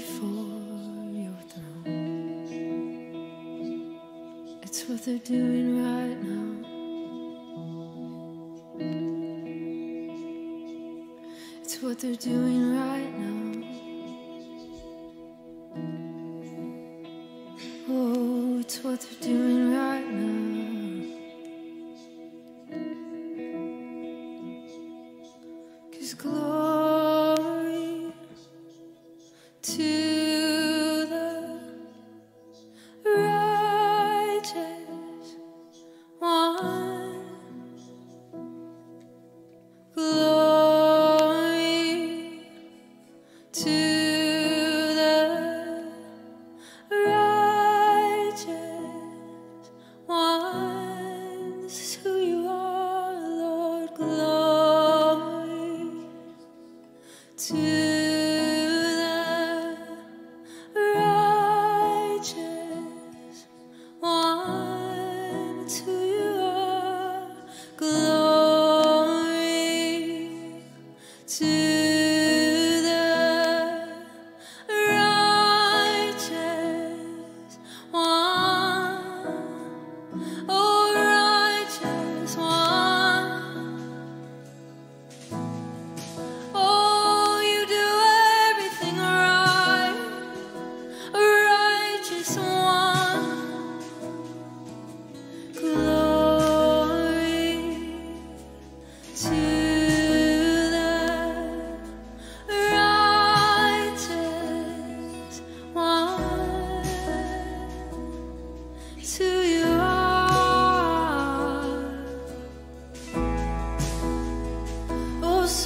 before your throne. It's what they're doing right now. It's what they're doing right now. Oh, it's what they're doing right now. 'Cause glory to the righteous one, glory to the righteous one, this is who you are, Lord, glory to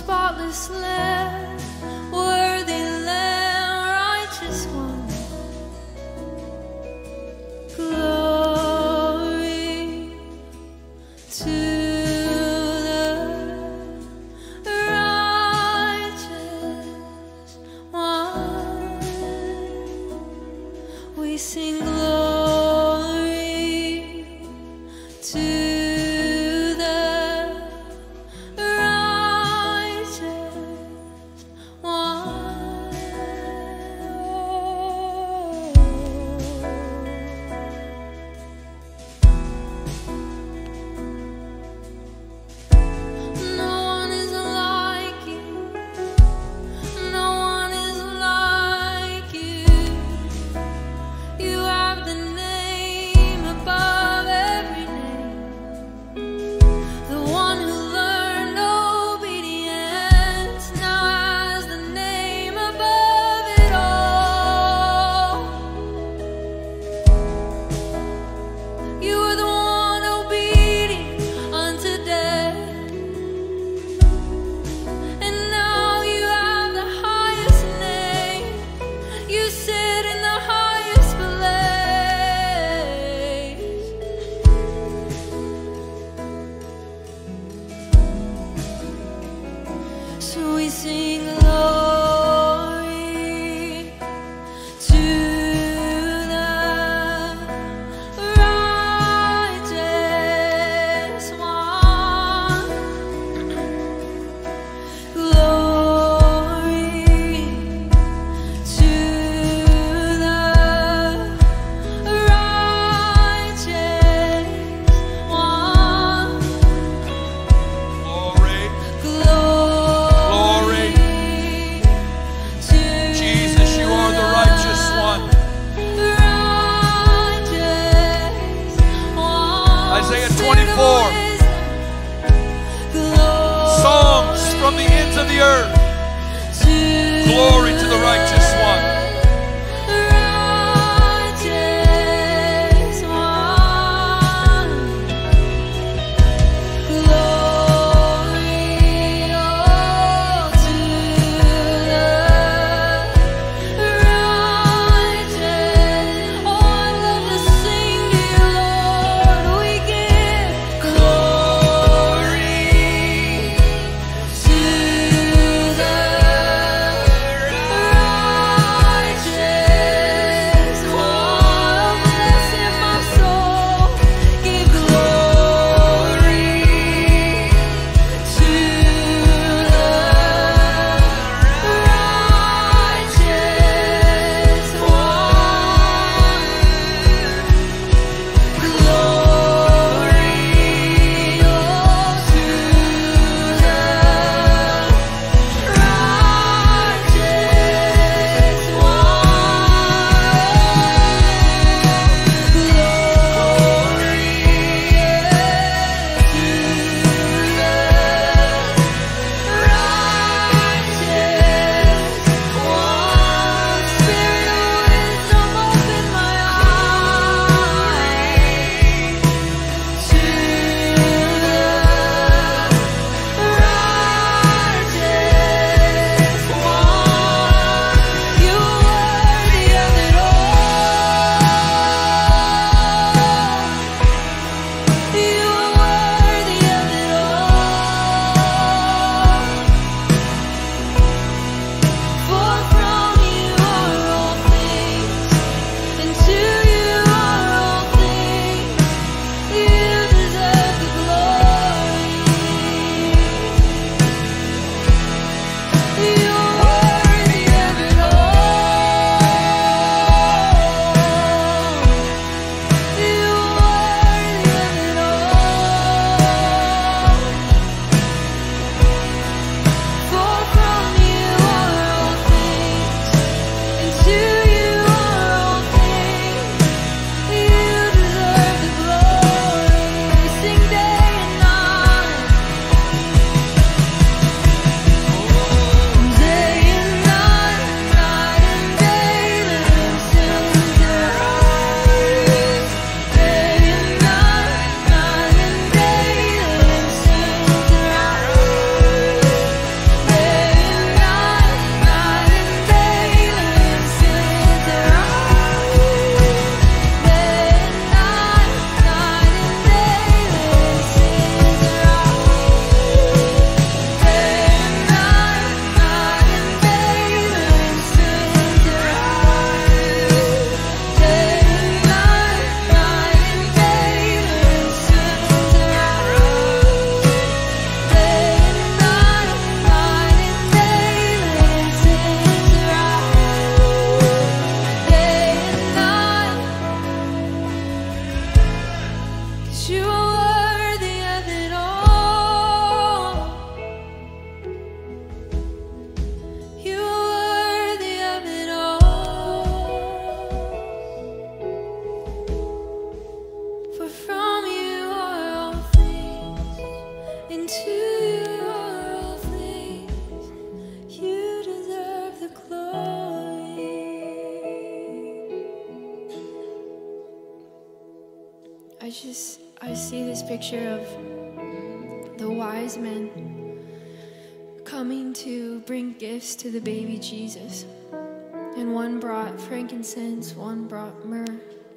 spotless Lamb, worthy Lamb, righteous one, glory to the righteous one. We sing glory to Isaiah 24, songs from the ends of the earth, glory to the righteous one. I see this picture of the wise men coming to bring gifts to the baby Jesus. And one brought frankincense, one brought myrrh,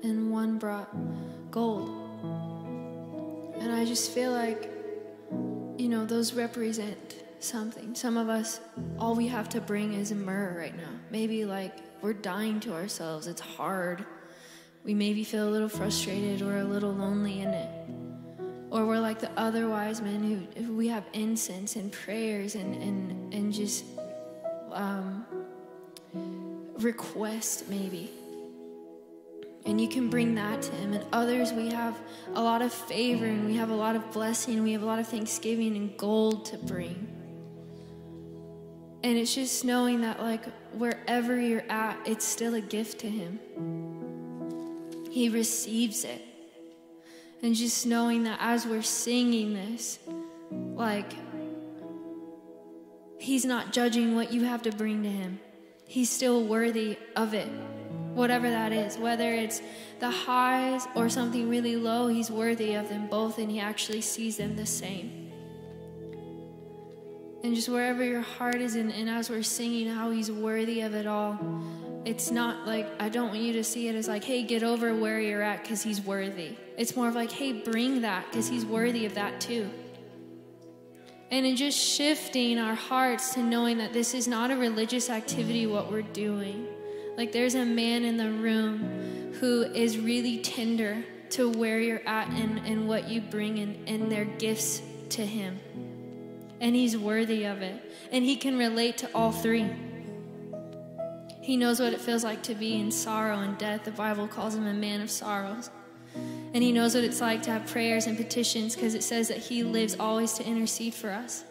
and one brought gold. And I just feel like, you know, those represent something. Some of us, all we have to bring is myrrh right now. Maybe like we're dying to ourselves. It's hard. We maybe feel a little frustrated or a little lonely in it. Or we're like the other wise men who we have incense and prayers and just request maybe. And you can bring that to him. And others, we have a lot of favor and we have a lot of blessing and we have a lot of thanksgiving and gold to bring. And it's just knowing that like wherever you're at, it's still a gift to him. He receives it. And just knowing that as we're singing this, like he's not judging what you have to bring to him. He's still worthy of it. Whatever that is, whether it's the highs or something really low, he's worthy of them both, and he actually sees them the same. And just wherever your heart is, and as we're singing how he's worthy of it all, it's not like, I don't want you to see it as like, hey, get over where you're at because he's worthy. It's more of like, hey, bring that because he's worthy of that too. And in just shifting our hearts to knowing that this is not a religious activity, what we're doing. Like there's a man in the room who is really tender to where you're at and what you bring and their gifts to him. And he's worthy of it. And he can relate to all three. He knows what it feels like to be in sorrow and death. The Bible calls him a man of sorrows. And he knows what it's like to have prayers and petitions because it says that he lives always to intercede for us.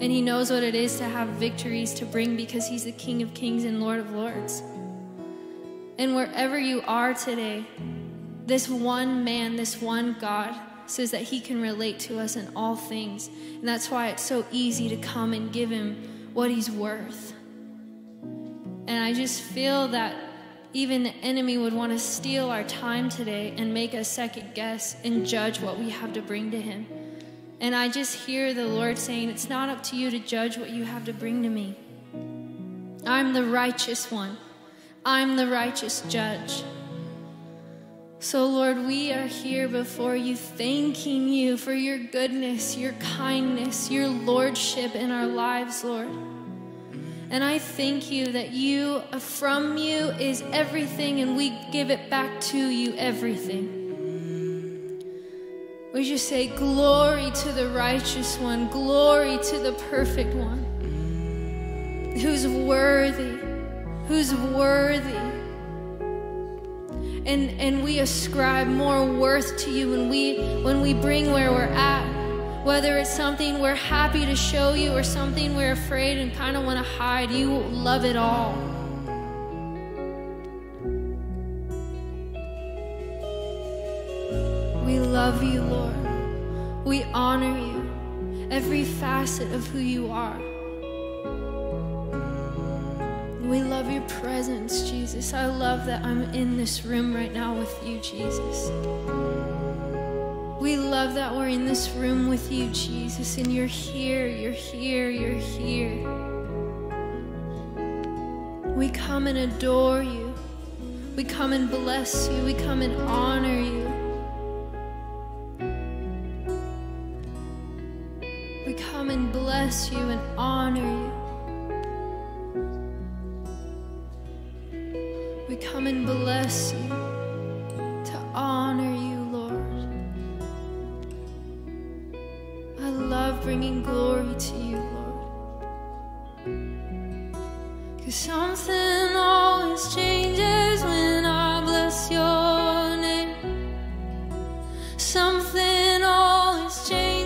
And he knows what it is to have victories to bring because he's the King of Kings and Lord of Lords. And wherever you are today, this one man, this one God says that he can relate to us in all things. And that's why it's so easy to come and give him what he's worth. And I just feel that even the enemy would want to steal our time today and make us second guess and judge what we have to bring to him. And I just hear the Lord saying, it's not up to you to judge what you have to bring to me. I'm the righteous one. I'm the righteous judge. So Lord, we are here before you, thanking you for your goodness, your kindness, your lordship in our lives, Lord. And I thank you that you, from you is everything, and we give it back to you, everything. We just say, glory to the righteous one, glory to the perfect one, who's worthy. And we ascribe more worth to you when we bring where we're at, whether it's something we're happy to show you or something we're afraid and kind of want to hide. You love it all. We love you, Lord. We honor you, every facet of who you are. We love your presence, Jesus. I love that I'm in this room right now with you, Jesus. We love that we're in this room with you, Jesus, and you're here, you're here, you're here. We come and adore you. We come and bless you. We come and honor you. Come and bless you and honor you. We come and bless you to honor you, Lord. I love bringing glory to you, Lord. 'Cause something always changes when I bless your name. Something always changes.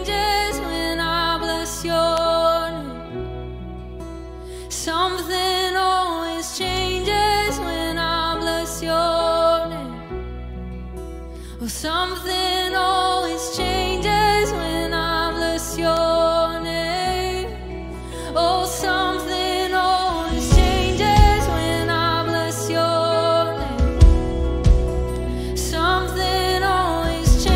Something always changes when I bless your name. Oh, something always changes when I bless your name. Oh, something always changes when I bless your name. Something always changes.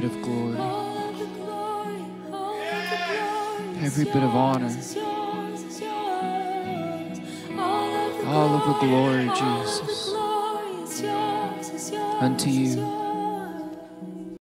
bit of glory, every bit of honor, all of the glory, Jesus, unto you.